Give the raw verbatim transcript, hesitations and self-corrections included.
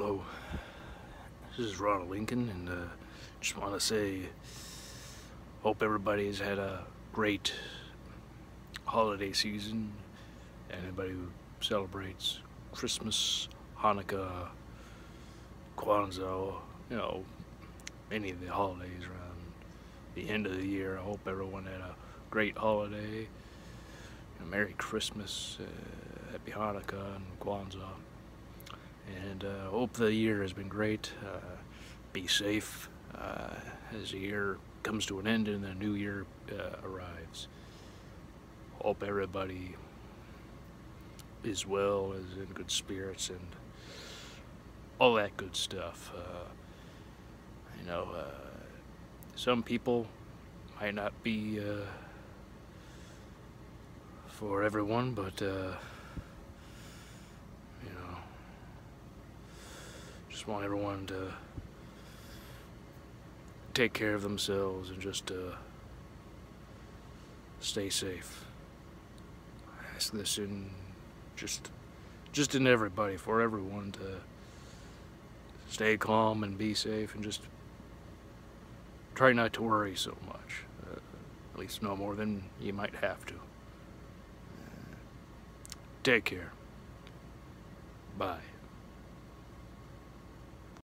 Hello, this is Ronald Lincoln, and uh, just want to say, hope everybody's had a great holiday season. Anybody who celebrates Christmas, Hanukkah, Kwanzaa, you know, any of the holidays around the end of the year. I hope everyone had a great holiday. You know, Merry Christmas, uh, Happy Hanukkah and Kwanzaa. And uh, hope the year has been great. Uh, be safe uh, as the year comes to an end and the new year uh, arrives. Hope everybody is well, is in good spirits, and all that good stuff. Uh, you know, uh, some people might not be uh, for everyone, but uh, you know. Just want everyone to take care of themselves and just uh, stay safe. I ask this in just, just in everybody, for everyone to stay calm and be safe and just try not to worry so much. Uh, at least no more than you might have to. Uh, take care. Bye.